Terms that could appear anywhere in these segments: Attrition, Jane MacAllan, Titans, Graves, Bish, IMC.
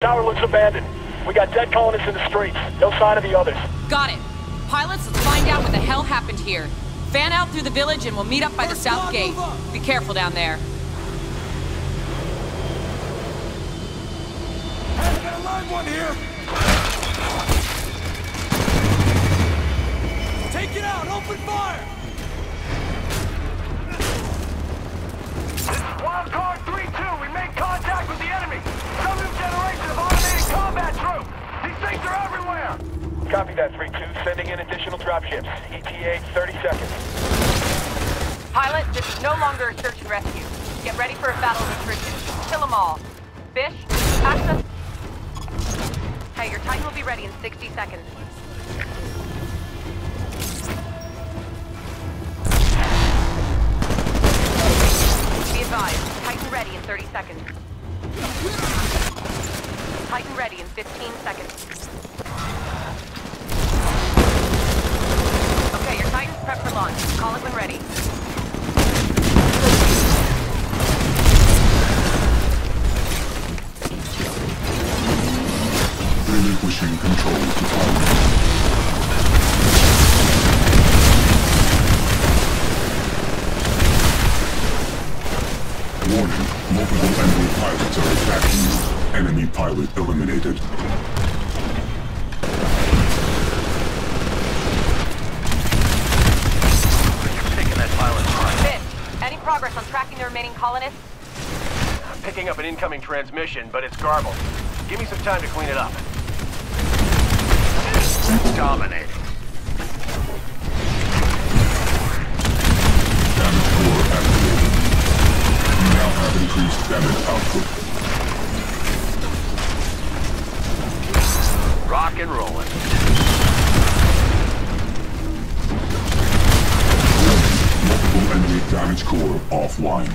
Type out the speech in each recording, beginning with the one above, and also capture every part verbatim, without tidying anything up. Tower looks abandoned. We got dead colonists in the streets. No sign of the others. Got it. Pilots, let's find out what the hell happened here. Fan out through the village and we'll meet up by the south gate. Be careful down there. Hey, get a live one here! Take it out! Open fire! Wild card three two, we made contact with the enemy! Some new generation of automated combat troops! These things are everywhere! Copy that, three two. Sending in additional dropships. E T A, thirty seconds. Pilot, this is no longer a search and rescue. Get ready for a battle of attrition. Kill them all. Bish, access... Hey, your Titan will be ready in sixty seconds. Titan ready in thirty seconds. Titan ready in fifteen seconds. Okay, your Titan's prepped for launch. Call it when ready. Relinquishing control to power. Warning, multiple enemy pilots are attacking. Enemy pilot eliminated. You're taking that pilot from. Fifth, any progress on tracking the remaining colonists? I'm picking up an incoming transmission, but it's garbled. Give me some time to clean it up. Dominating. Damage core activated. Now have increased damage output. Rock and rolling. Multiple enemy damage core offline.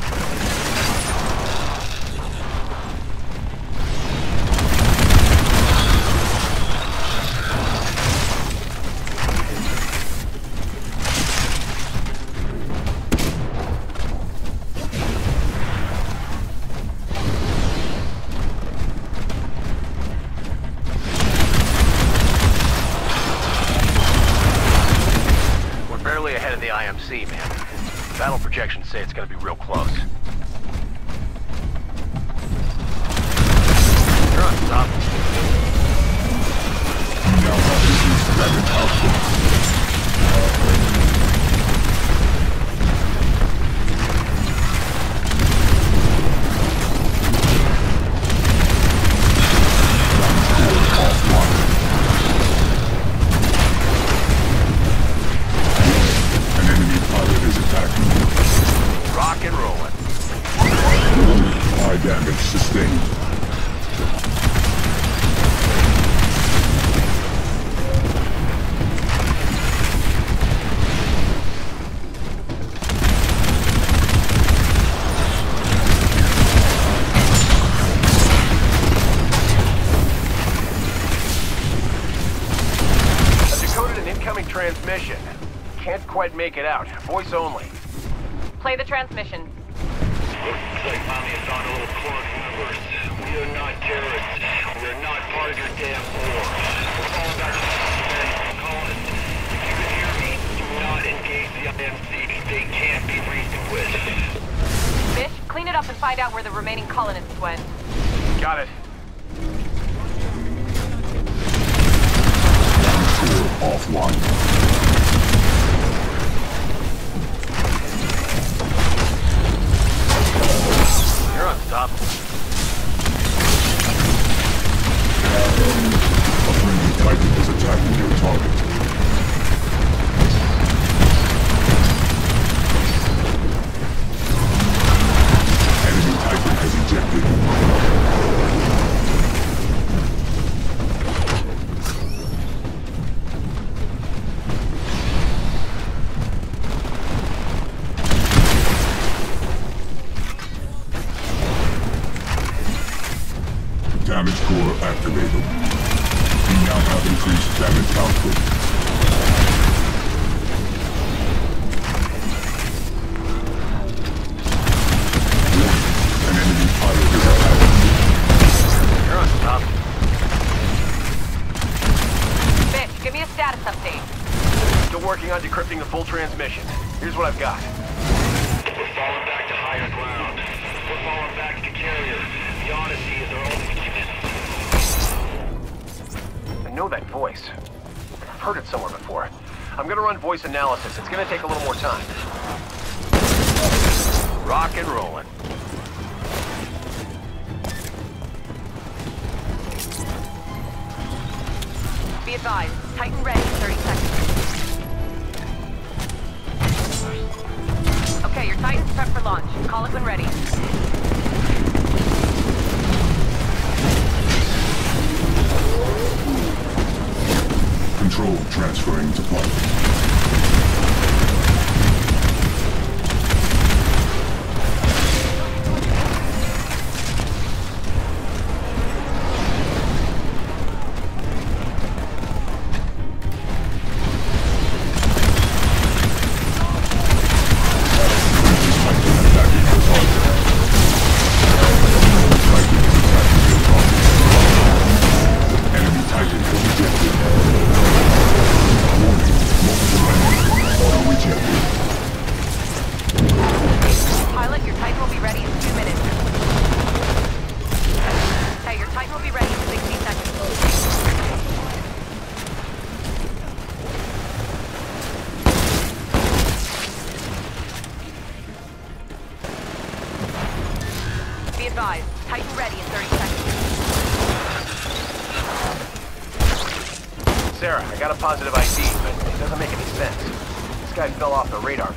I M C, man. Battle projections say it's gonna be real close. You're on top. Now that is used to that impossible. That's rock and rolling. High damage sustained. I've decoded an incoming transmission. Can't quite make it out. Voice only. Play the transmission. Looks like mommy has gone a little clone universe. We are not terrorists. We are not part of your damn war. We're all about our colonists. If you can hear me, do not engage the I M C. They can't be reasoned with. Bish, clean it up and find out where the remaining colonists went. Got it. Offline. You're unstoppable. A friendly Titan is attacking your target. Enemy Titan has ejected. Damage core activated. We now have increased damage output. An enemy pilot is out. You're on top. working on decrypting the full transmission. Here's what I've got. We're falling back to higher ground. We're falling back to carrier. The Odyssey is our only unit. I know that voice. I've heard it somewhere before. I'm gonna run voice analysis. It's gonna take a little more time. Rock and rolling. Be advised, Titan ready in thirty seconds. Okay, your Titan's prepped for launch. Call it when ready. Control transferring to flight. Positive I D, but it doesn't make any sense. This guy fell off the radar.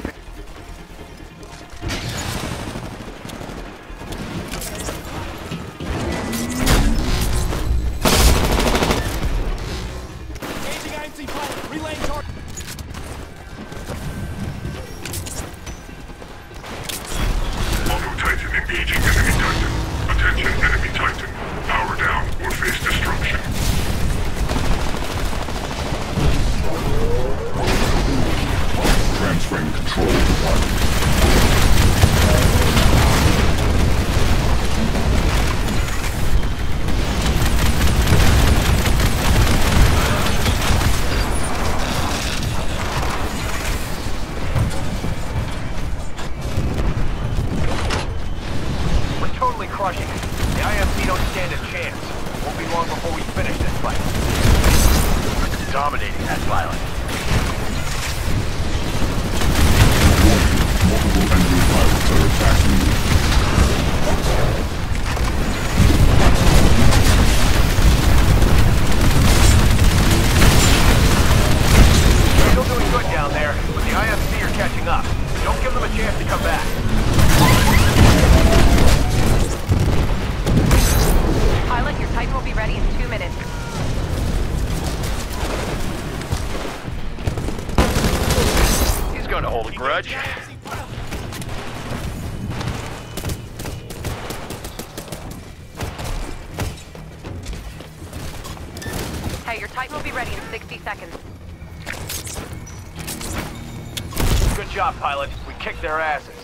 Their asses.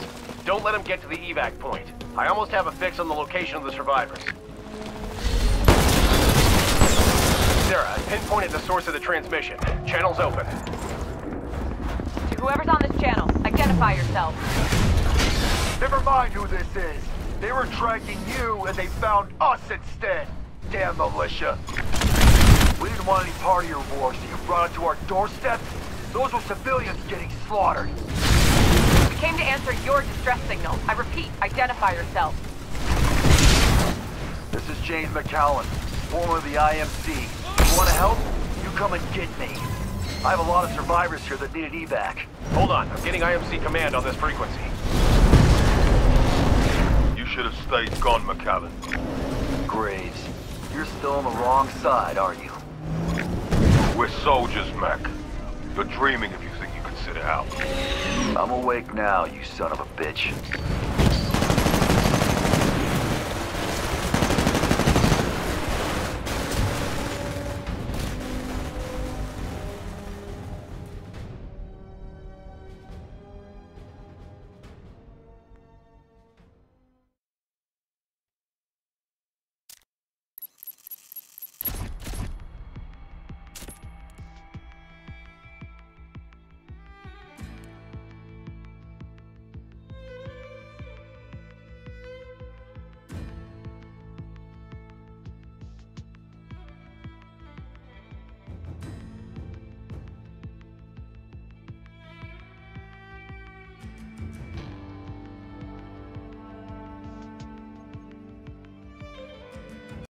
Don't let them get to the evac point. I almost have a fix on the location of the survivors. Sarah, I pinpointed the source of the transmission. Channel's open. To whoever's on this channel, identify yourself. Never mind who this is. They were tracking you and they found us instead. Damn militia. We didn't want any part of your war, so you brought it to our doorstep? Those were civilians getting slaughtered. I came to answer your distress signal. I repeat, identify yourself. This is Jane MacAllan, former of the I M C. You want to help? You come and get me. I have a lot of survivors here that need an evac. Hold on, I'm getting I M C command on this frequency. You should have stayed gone, MacAllan. Graves, you're still on the wrong side, aren't you? We're soldiers, Mac. You're dreaming if you think you can sit out. I'm awake now, you son of a bitch.